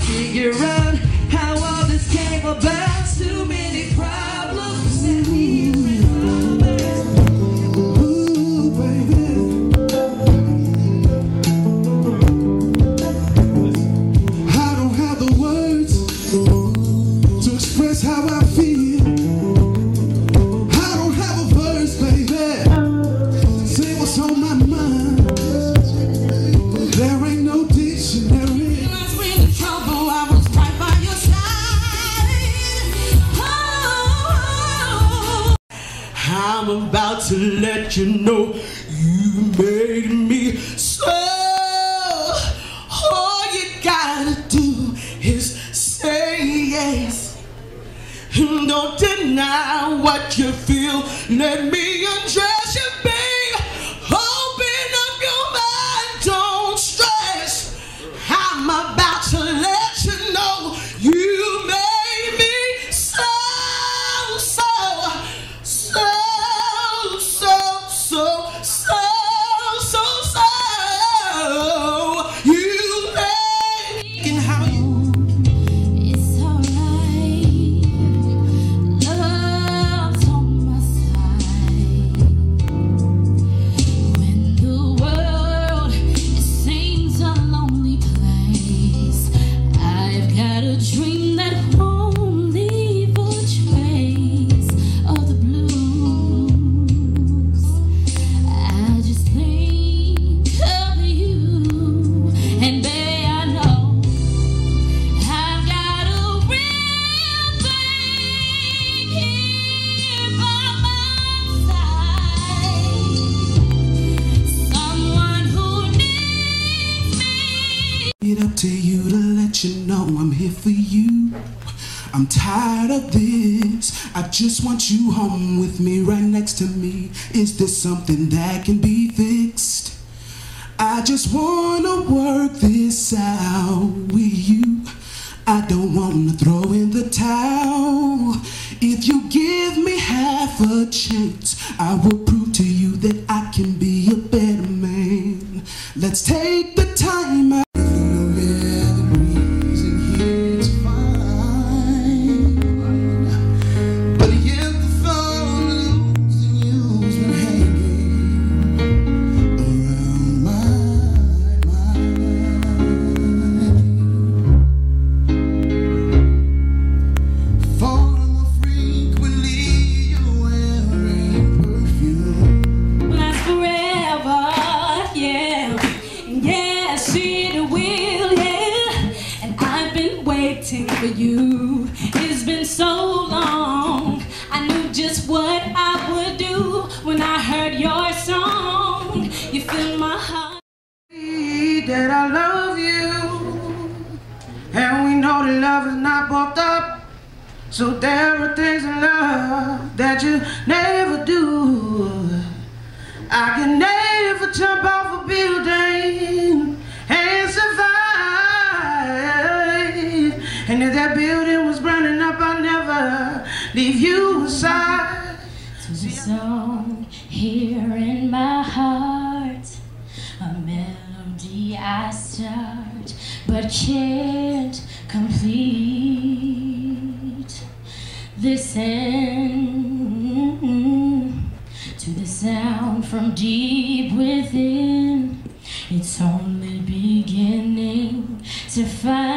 figure out how all this came about. Too many problems that we remember. Ooh, baby, I don't have the words to express how I feel. I don't have a verse, baby, say what's on my mind. There ain't no dictionary. I'm about to let you know you made me so. All you gotta do is say yes, and don't deny what you feel. Let me undress you, babe. Open up your mind, don't stress. I'm about to let you know you made me so, so. Up to you to let you know I'm here for you. I'm tired of this. I just want you home with me, right next to me. Is this something that can be fixed? I just wanna work this out with you. I don't wanna throw in the towel. If you give me half a chance, I will prove to you that I can be a better man. Let's take the time out. For you, it's been so long. I knew just what I would do when I heard your song. You filled my heart. That I love you, and we know that love is not bought up. So there are things in love that you never do. I can never jump off a building and survive. And if that building was burning up, I'll never leave you aside. There's a song here in my heart, a melody I start but can't complete. Listen to the sound from deep within. It's only beginning to find